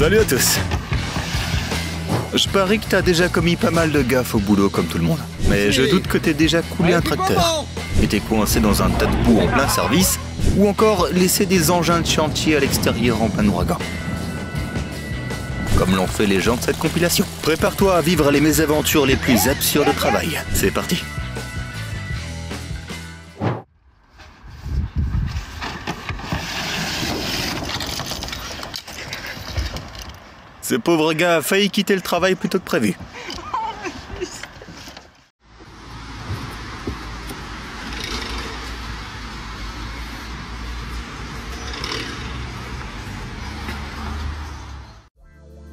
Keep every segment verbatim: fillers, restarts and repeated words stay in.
Salut à tous. Je parie que t'as déjà commis pas mal de gaffes au boulot comme tout le monde. Mais je doute que t'aies déjà coulé un tracteur, été coincé dans un tas de boue en plein service, ou encore laissé des engins de chantier à l'extérieur en plein ouragan. Comme l'ont fait les gens de cette compilation. Prépare-toi à vivre les mésaventures les plus absurdes au travail. C'est parti. Ce pauvre gars a failli quitter le travail plus tôt que prévu.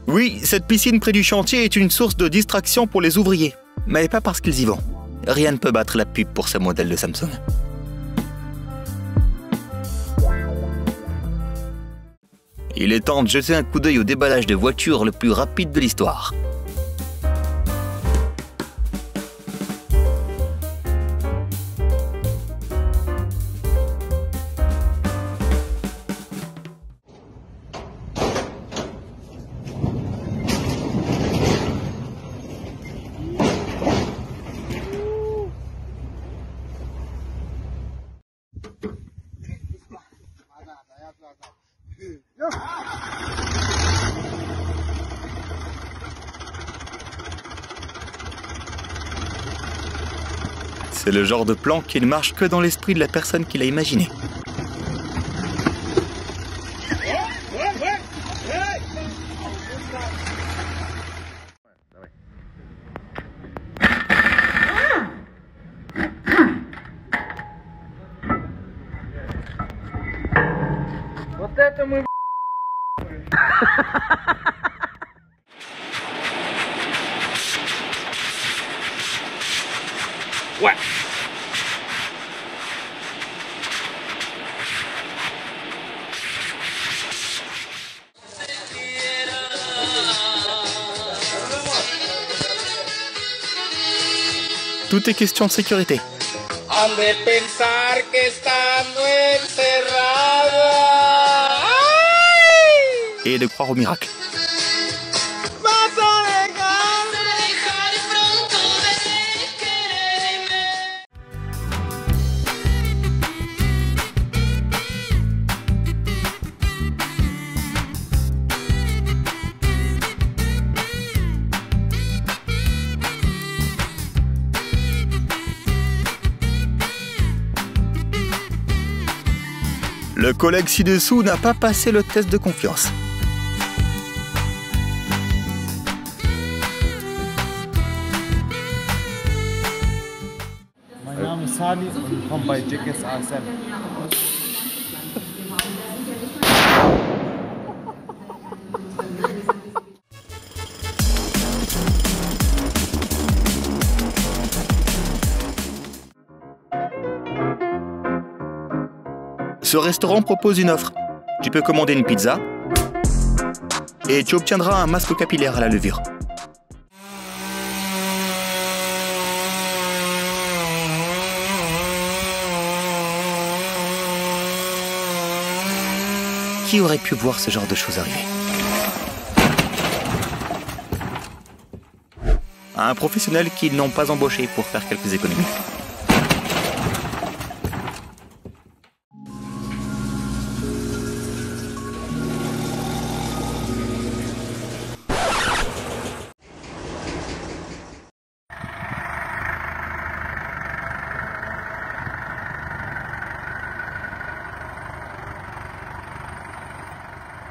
Oui, cette piscine près du chantier est une source de distraction pour les ouvriers. Mais pas parce qu'ils y vont. Rien ne peut battre la pub pour ce modèle de Samsung. Il est temps de jeter un coup d'œil au déballage de voitures le plus rapide de l'histoire. C'est le genre de plan qui ne marche que dans l'esprit de la personne qui l'a imaginé. Ouais. Tout est question de sécurité. Han de pensar que estando encerrada. Et de croire au miracle. Le collègue ci-dessous n'a pas passé le test de confiance. Ce restaurant propose une offre. Tu peux commander une pizza et tu obtiendras un masque capillaire à la levure. Qui aurait pu voir ce genre de choses arriver? Un professionnel qu'ils n'ont pas embauché pour faire quelques économies.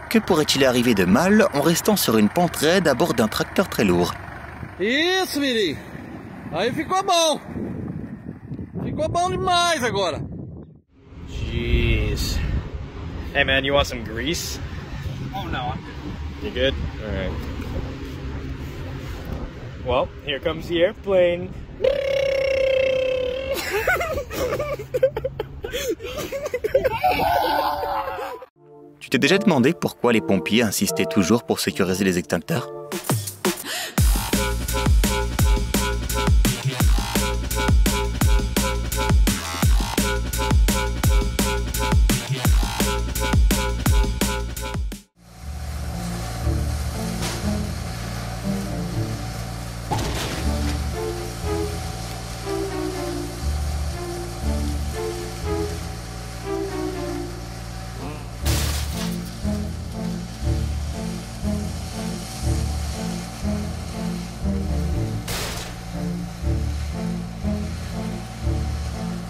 Que pourrait-il arriver de mal en restant sur une pente raide à bord d'un tracteur très lourd? Isso, Miri. Aí ficou bom. Ficou bom demais agora. Jeez. Hey man, you want some grease? Oh no, I'm good. You good? All right. Well, here comes the airplane. Tu t'es déjà demandé pourquoi les pompiers insistaient toujours pour sécuriser les extincteurs?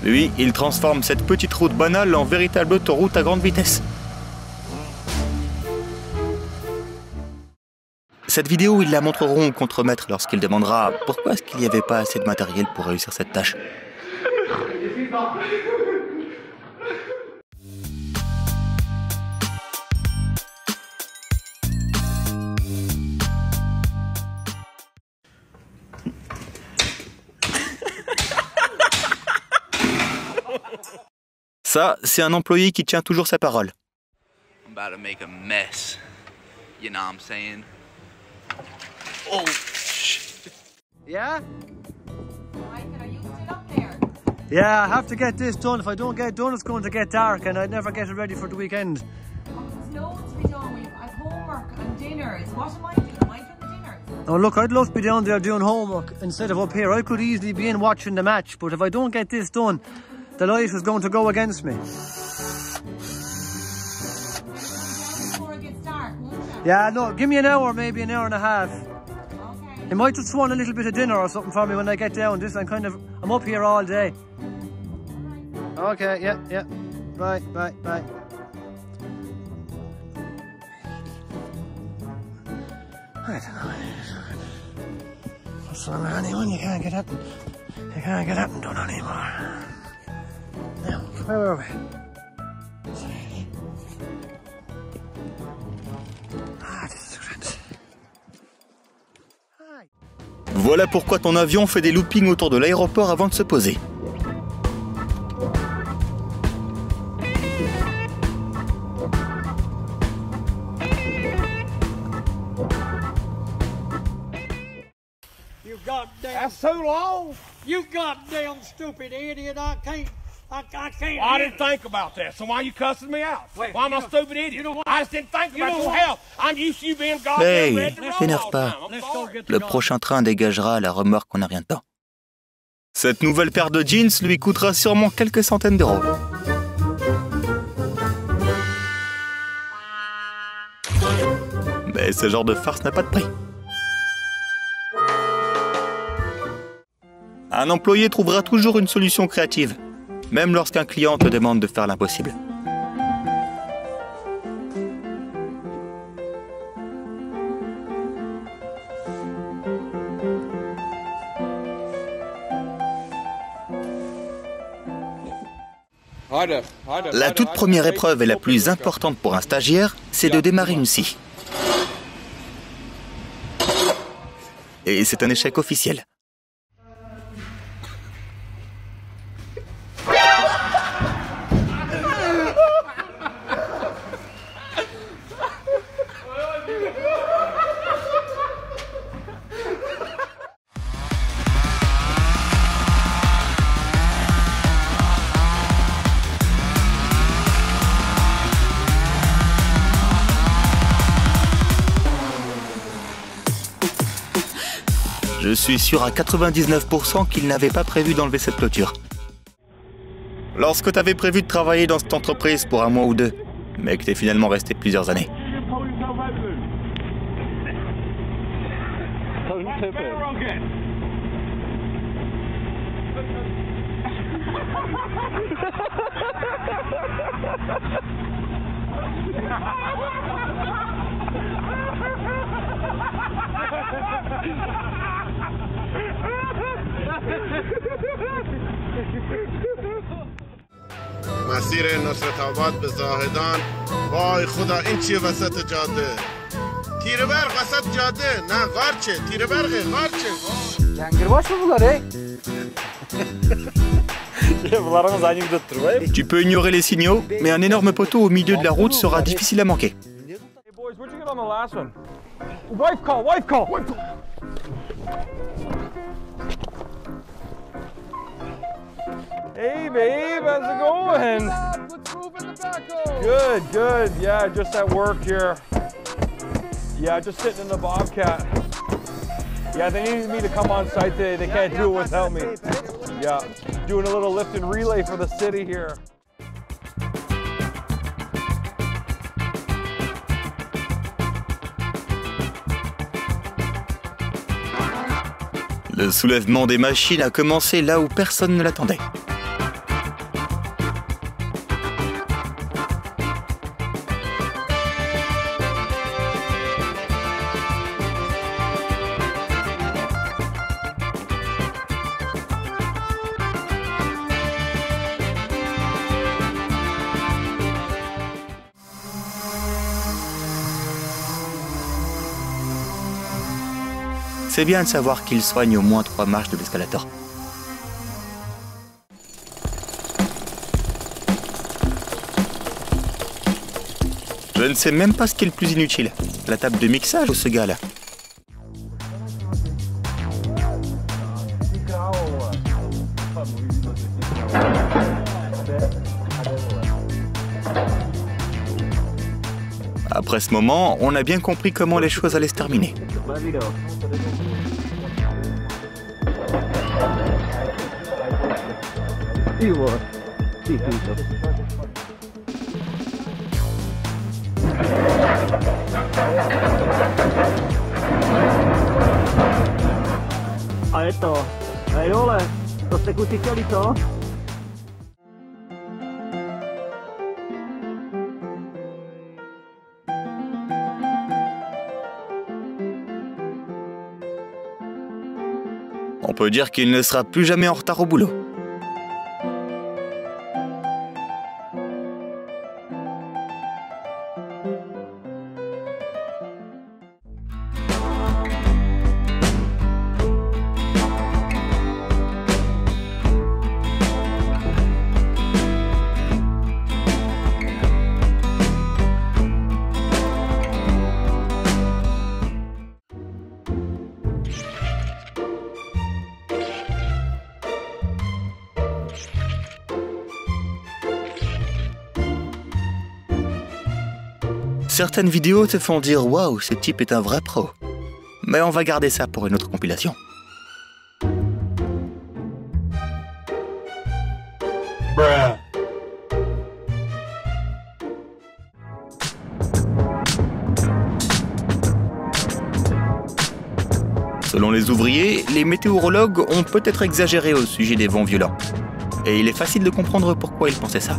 Lui, il transforme cette petite route banale en véritable autoroute à grande vitesse. Cette vidéo, ils la montreront au contremaître lorsqu'il demandera pourquoi est-ce qu'il n'y avait pas assez de matériel pour réussir cette tâche. Ça, c'est un employé qui tient toujours sa parole. I'm about to make a mess. You know what I'm saying? Oh, shit. Yeah? Mike, are you still up there? Yeah, I have to get this done. If I don't get it done, it's going to get dark and I'd never get it ready for the weekend. Oh, there's loads to be done. We've homework and dinners. What am I doing? Am I doing the dinner? Oh, look, I'd love to be down there doing homework instead of up here. I could easily be in watching the match, but if I don't get this done, the light was going to go against me. Yeah, no, give me an hour, maybe an hour and a half. Okay. You might just want a little bit of dinner or something for me when I get down. This, I'm kind of, I'm up here all day. All right. Okay, yeah, yeah. Bye, bye, bye. I don't know. What's wrong with anyone? You can't get up and, you can't get up and done anymore. Where were we? Voilà pourquoi ton avion fait des loopings autour de l'aéroport avant de se poser. You goddamn... That's too long. You goddamn stupid idiot, I can't... I, I can't. Well, I didn't think about that. So why are you cussing me out? Wait, why am I a stupid idiot? You know I just didn't think about your health. I'm used to you being goddamn red and t'énerve pas. Le prochain train dégagera la remorque en un rien de temps. Cette nouvelle paire de jeans lui coûtera sûrement quelques centaines d'euros. Mais ce genre de farce n'a pas de prix. Un employé trouvera toujours une solution créative. Même lorsqu'un client te demande de faire l'impossible. La toute première épreuve et la plus importante pour un stagiaire, c'est de démarrer une scie. Et c'est un échec officiel. Je suis sûr à quatre-vingt-dix-neuf pour cent qu'il n'avait pas prévu d'enlever cette clôture. Lorsque tu avais prévu de travailler dans cette entreprise pour un mois ou deux, mais que tu es finalement resté plusieurs années. مسیر نصرت آباد به زاهدان وای خدا این چیه وسط جاده تیره برق وسط جاده نه غارچه تیره برقه غارچه جنگیرباش mı bunlar ey Bunlarınız anekdottur vay Tu peux ignorer les signaux mais un énorme poteau au milieu de la route sera difficile à manquer. Hey boys, what'd you get on the last one? Wife call, wife call. Wife call. Hey babe, how's it going? Let's move in the backhoe. Good, good. Yeah, just at work here. Yeah, just sitting in the Bobcat. Yeah, they needed me to come on site today. They can't do it without me. Yeah, doing a little lift and relay for the city here. Le soulèvement des machines a commencé là où personne ne l'attendait. C'est bien de savoir qu'il soigne au moins trois marches de l'escalator. Je ne sais même pas ce qui est le plus inutile, la table de mixage ou ce gars-là. Après ce moment, on a bien compris comment les choses allaient se terminer. On peut dire qu'il ne sera plus jamais en retard au boulot. Certaines vidéos te font dire « Waouh, ce type est un vrai pro ». Mais on va garder ça pour une autre compilation. Bruh. Selon les ouvriers, les météorologues ont peut-être exagéré au sujet des vents violents. Et il est facile de comprendre pourquoi ils pensaient ça.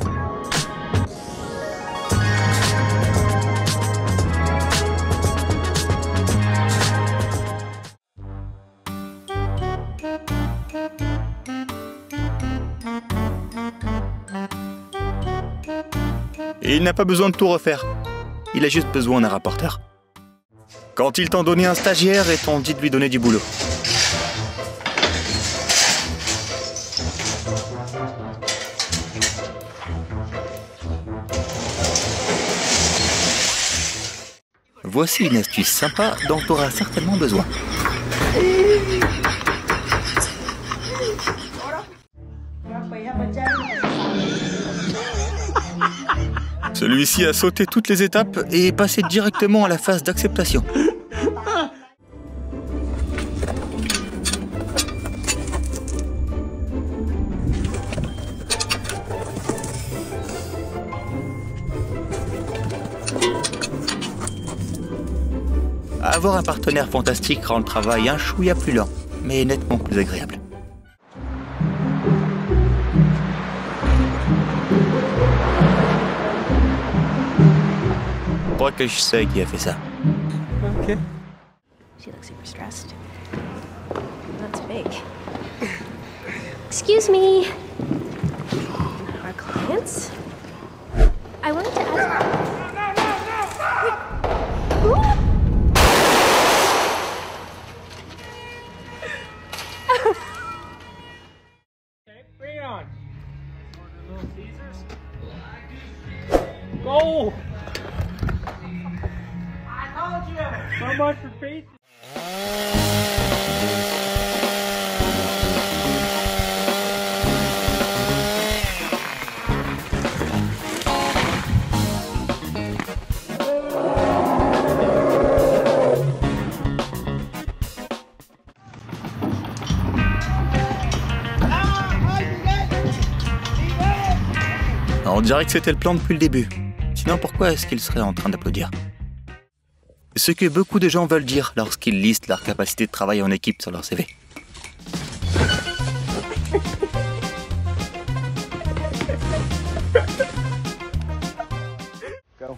Il n'a pas besoin de tout refaire. Il a juste besoin d'un rapporteur. Quand ils t'ont donné un stagiaire et t'ont dit de lui donner du boulot. Voici une astuce sympa dont tu auras certainement besoin. Celui-ci a sauté toutes les étapes et est passé directement à la phase d'acceptation. Avoir un partenaire fantastique rend le travail un chouïa plus lent, mais nettement plus agréable. Je crois que je sais qui a fait ça. Ok. She looks super stressed. That's fake. Excuse me. Our clients. I wanted to ask. No, no, no, no, no. Okay, bring it on. Little Caesars. Go. On dirait que c'était le plan depuis le début. Sinon, pourquoi est-ce qu'il serait en train d'applaudir ? Ce que beaucoup de gens veulent dire lorsqu'ils listent leur capacité de travail en équipe sur leur C V. Go.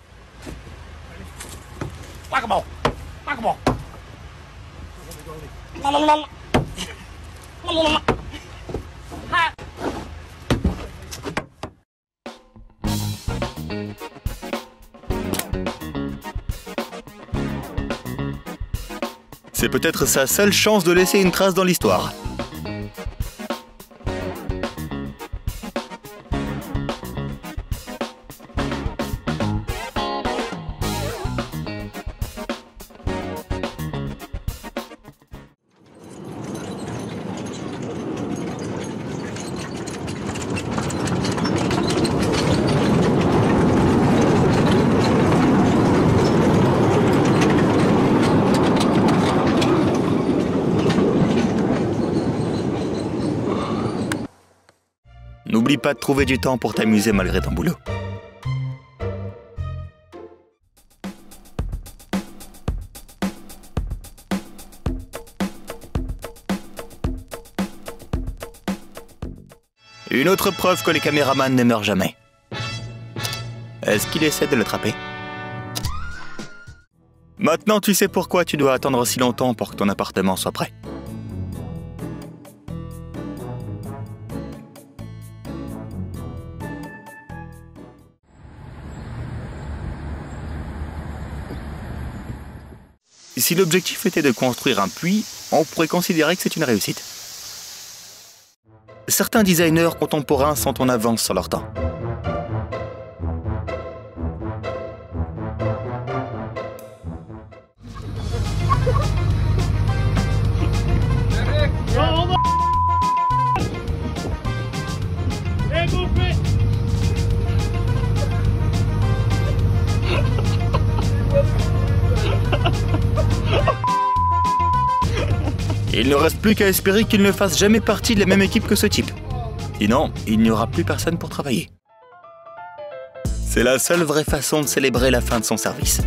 C'est peut-être sa seule chance de laisser une trace dans l'histoire. N'oublie pas de trouver du temps pour t'amuser malgré ton boulot. Une autre preuve que les caméramans ne meurent jamais. Est-ce qu'il essaie de l'attraper? Maintenant, tu sais pourquoi tu dois attendre si longtemps pour que ton appartement soit prêt. Si l'objectif était de construire un puits, on pourrait considérer que c'est une réussite. Certains designers contemporains sont en avance sur leur temps. Il ne reste plus qu'à espérer qu'il ne fasse jamais partie de la même équipe que ce type. Sinon, il n'y aura plus personne pour travailler. C'est la seule vraie façon de célébrer la fin de son service.